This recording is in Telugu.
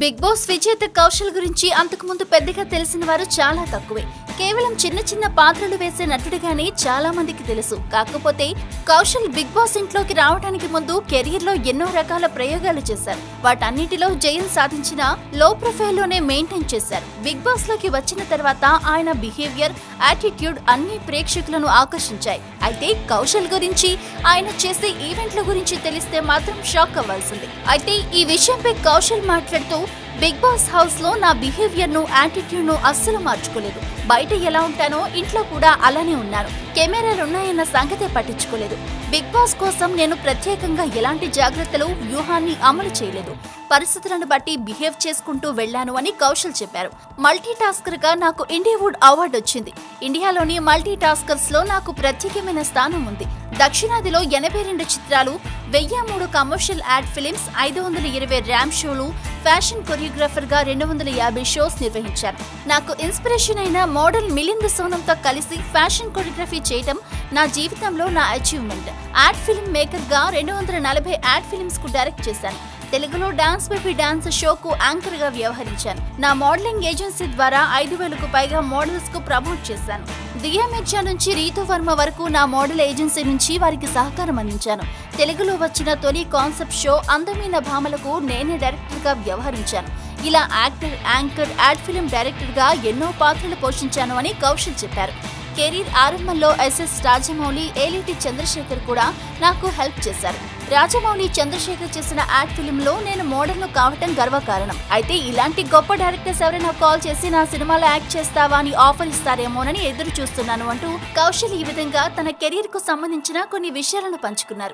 బిగ్ బాస్ విజేత కౌశల్ గురించి అంతకుముందు పెద్దగా తెలిసిన వారు చాలా తక్కువే. కేవలం చిన్న చిన్న పాత్రలు వేసే నటుడిగానే చాలా మందికి తెలుసు. కాకపోతే కౌశల్ బిగ్ బాస్ ఇంట్లోకి రావడానికి ముందు కెరీర్ లో ఎన్నో రకాల ప్రయోగాలు చేశారు. వాటన్నిటిలో జయం సాధించిన లో ప్రొఫైల్ లోనే మెయింటైన్ చేశారు. బిగ్ బాస్ లోకి వచ్చిన తర్వాత ఆయన బిహేవియర్, యాటిట్యూడ్ అన్ని ప్రేక్షకులను ఆకర్షించాయి. అయితే కౌశల్ గురించి, ఆయన చేసే ఈవెంట్ల గురించి తెలిస్తే మాత్రం షాక్ అవ్వాల్సింది. అయితే ఈ విషయంపై కౌశల్ మాట్లాడుతూ, బిగ్ బాస్ హౌస్ లో నా బిహేవియర్ ను, యాటిట్యూడ్ ను అస్సలు మార్చుకోలేదు. బయట ఎలా ఉంటానో ఇంట్లో కూడా అలానే ఉన్నాను. కెమెరాలు ఉన్నాయన్న సంగతే పట్టించుకోలేదు. బిగ్ బాస్ కోసం నేను ప్రత్యేకంగా ఎలాంటి జాగ్రత్తలు, వ్యూహాన్ని అమలు చేయలేదు. పరిస్థితులను బట్టి బిహేవ్ చేసుకుంటూ వెళ్లాను అని కౌశల్ చెప్పారు. మల్టీ టాస్కర్ గా నాకు ఇండియావుడ్ అవార్డు వచ్చింది. ఇండియాలోని మల్టీ టాస్కర్స్ లో నాకు ప్రత్యేకమైన స్థానం ఉంది. దక్షిణాదిలో 82 చిత్రాలు, 1003 కమర్షియల్ యాడ్ ఫిలిమ్స్, 520 ర్యామ్ షోలు, ఫ్యాషన్ కొరియోగ్రాఫర్ గా 250 షోస్ నిర్వహించారు. నాకు ఇన్స్పిరేషన్ అయిన మోడల్ మిలింద సోనంతో కలిసి ఫ్యాషన్ కొరియోగ్రఫీ చేయడం నా జీవితంలో నా అచీవ్మెంట్. యాడ్ ఫిల్మ్ మేకర్ గా 240 యాడ్ ఫిల్మ్స్ కు డైరెక్ట్ చేశాను. తెలుగులో డాన్స్ బేబీ డాన్స్ షోకు యాంకర్ గా వ్యవహరించాను. నా మోడలింగ్ ఏజెన్సీ ద్వారా 5000కు పైగా మోడల్స్ కు ప్రమోట్ చేశాను. దియా మిర్జా నుంచి రీతు వర్మ వరకు నా మోడల్ ఏజెన్సీ నుంచి వారికి సహకారం అందించాను. తెలుగులో వచ్చిన తొలి కాన్సెప్ట్ షో అందమైన భామలకు నేనే డైరెక్టర్ గా వ్యవహరించాను. ఇలా actor, anchor, ad film director గా ఎన్నో పాత్రలు పోషించాను అని కౌశల్ చెప్పారు. కెరీర్ ఆరంభంలో SS రాజమౌళి, ఏలిటి చంద్రశేఖర్ కూడా నాకు హెల్ప్ చేశారు. రాజమౌళి, చంద్రశేఖర్ చేసిన యాడ్ ఫిల్మ్ లో నేను మోడల్ ను కావటం గర్వకారణం. అయితే ఇలాంటి గొప్ప డైరెక్టర్స్ ఎవరైనా కాల్ చేసి నా సినిమాలో యాక్ట్ చేస్తావా అని ఆఫర్ ఇస్తారేమోనని ఎదురు చూస్తున్నాను అంటూ కౌశల్ ఈ విధంగా తన కెరీర్ కు సంబంధించిన కొన్ని విషయాలను పంచుకున్నారు.